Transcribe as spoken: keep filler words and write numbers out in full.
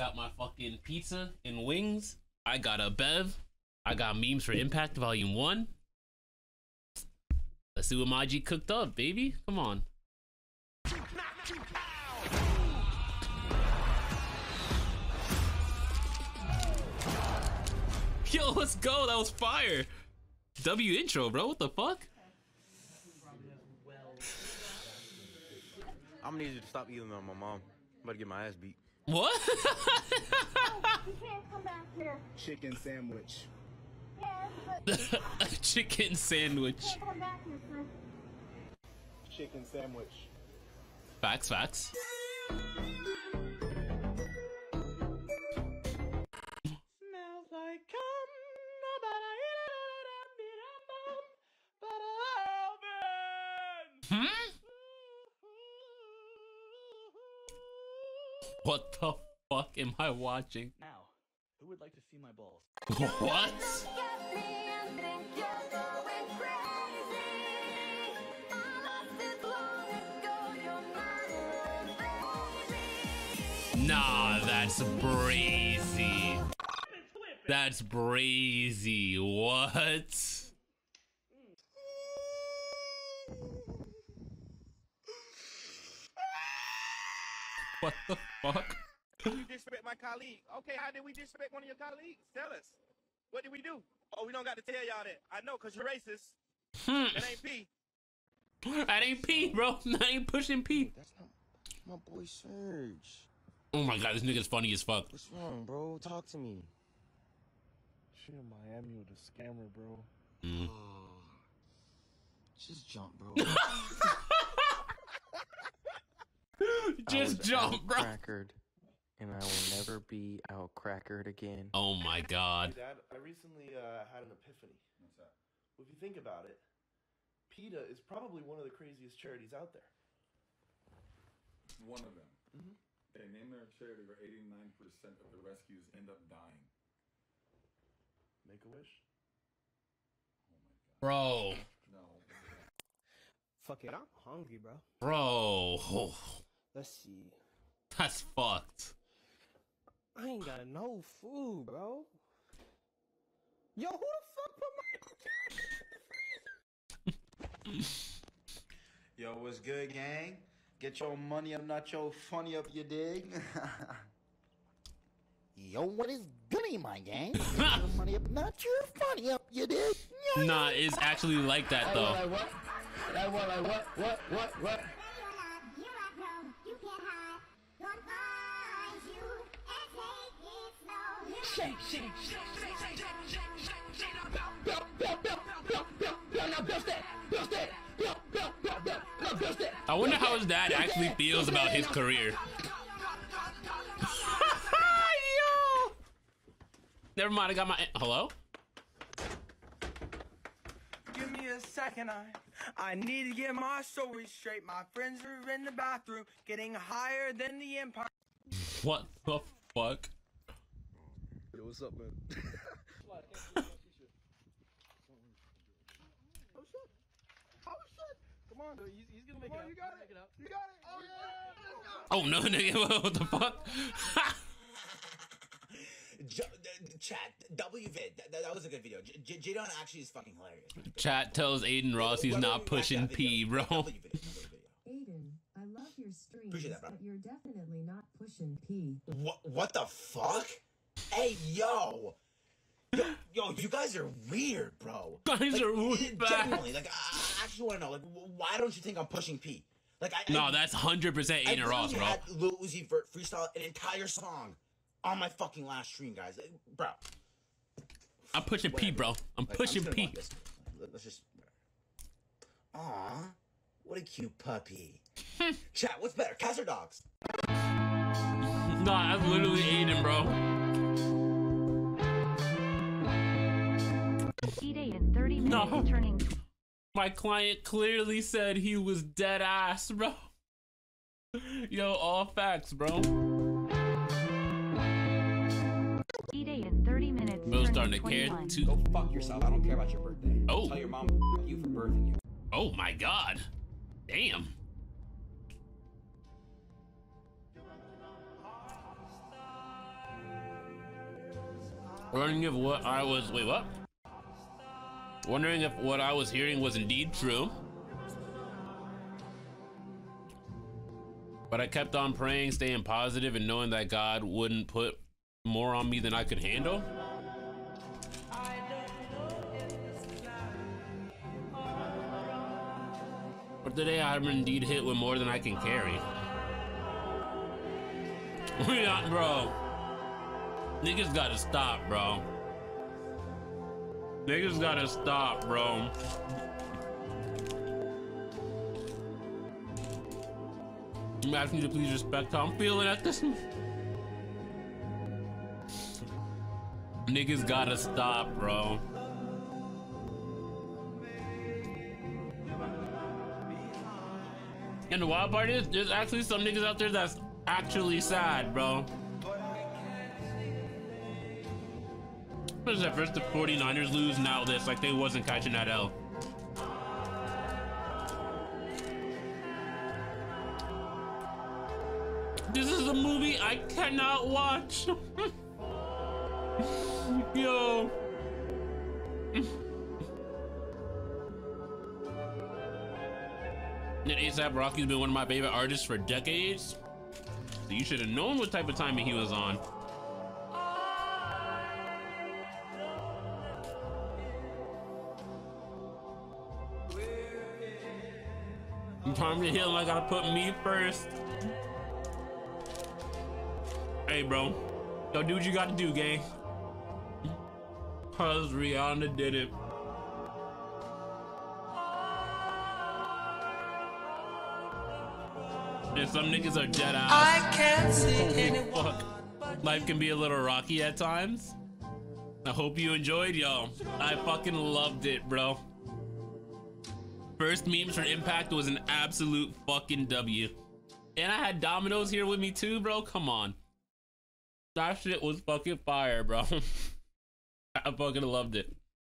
got my fucking pizza and wings. I got a Bev. I got memes for Impact Volume One. Let's see what Maji cooked up, baby. Come on. Yo, let's go. That was fire. W intro, bro. What the fuck? I'm gonna need you to stop eating on my mom. I'm about to get my ass beat. What? You can't come back here. Chicken sandwich. Yes, but chicken sandwich. You can't come back here, son. Chicken sandwich. Facts, facts. Smells like cum. Hmm? What the fuck am I watching? Now, who would like to see my balls? What? Nah, that's brazy. That's brazy. What? What the fuck? You disrespect my colleague. Okay, how did we disrespect one of your colleagues? Tell us. What did we do? Oh, we don't got to tell y'all that. I know, because you're racist. Hmm. That ain't P. That ain't P, bro. That ain't pushing P. That's not my boy Serge. Oh my god, this nigga's funny as fuck. What's wrong, bro? Talk to me. She in Miami with a scammer, bro. Mm. Oh, just jump, bro. Just jump, bro. Crackered, and I will never be out crackered again. Oh my god. Hey, Dad, I recently uh, had an epiphany. What's that? Well, if you think about it, PETA is probably one of the craziest charities out there. One of them. Mm-hmm. They name their charity where eighty-nine percent of the rescues end up dying. Make a wish. Oh my god. Bro. No. Fuck it. I'm hungry, bro. Bro. Oh. Let's see. That's fucked. I ain't got no food, bro. Yo, who the fuck put Michael Jackson in the freezer? Yo, what's good, gang? Get your money up, not your funny up, you dig? Yo, what is goody, my gang? Get your money up, not your funny up, you dig? Nah, it's actually like that, though. I, what, I, what, I, what, what, what, what? Shake, shake, shake, shake, shake, shake, shake, shake. I wonder how his dad actually feels about his career. Yo! Never mind, I got my hello. Give me a second, I I need to get my story straight. My friends are in the bathroom, getting higher than the Empire. What the fuck? Yo, what's up, man? Oh shit! Oh shit! Come on, he's, he's gonna make it up. You got it! You got it! Oh yeah! Oh no, nigga! What the fuck? Chat W vid. That, that was a good video. Jidon actually is fucking hilarious. Chat tells Aiden Ross he's not pushing P, bro. Aiden, I love your stream, but you're definitely not pushing P. What? What the fuck? Hey, yo. yo, yo, you guys are weird, bro. Guys like, are weird. Genuinely, like, I actually want to know, like, why don't you think I'm pushing P? Like, I no, I, that's one hundred percent Aiden Ross, bro. I had Lil Uzi Vert freestyle an entire song on my fucking last stream, guys, like, bro. I'm pushing Whatever. P, bro. I'm like, pushing I'm P. Let's just. Aw, what a cute puppy. Chat, what's better, cats or dogs? Nah, that's literally Aiden, bro. In thirty minutes, no. Turning. My client clearly said he was dead ass, bro. Yo, all facts, bro. In thirty minutes, Bill's starting to twenty-one. Care too. Go fuck yourself. I don't care about your birthday. Oh. Tell your mom you for birthing you. Oh my god. Damn. Wondering if what I was, wait, what? Wondering if what I was hearing was indeed true. But I kept on praying, staying positive, and knowing that God wouldn't put more on me than I could handle. But today I'm indeed hit with more than I can carry. We not, bro. Niggas gotta stop, bro. Niggas gotta stop, bro. I'm asking you to please respect how I'm feeling at this. Niggas gotta stop, bro. And the wild part is, there's actually some niggas out there that's actually sad, bro. What is that? First the forty-niners lose, now this. Like, they wasn't catching that L. This is a movie I cannot watch. Yo. And A$AP Rocky's been one of my favorite artists for decades. So you should have known what type of timing he was on. I'm trying to heal, I gotta put me first. Hey, bro. Yo, do what you gotta do, gang. Cause Rihanna did it. And some niggas are dead ass. I can't see anyone. Life can be a little rocky at times. I hope you enjoyed, yo. I fucking loved it, bro. First memes from Impact was an absolute fucking W. And I had Domino's here with me too, bro. Come on. That shit was fucking fire, bro. I fucking loved it.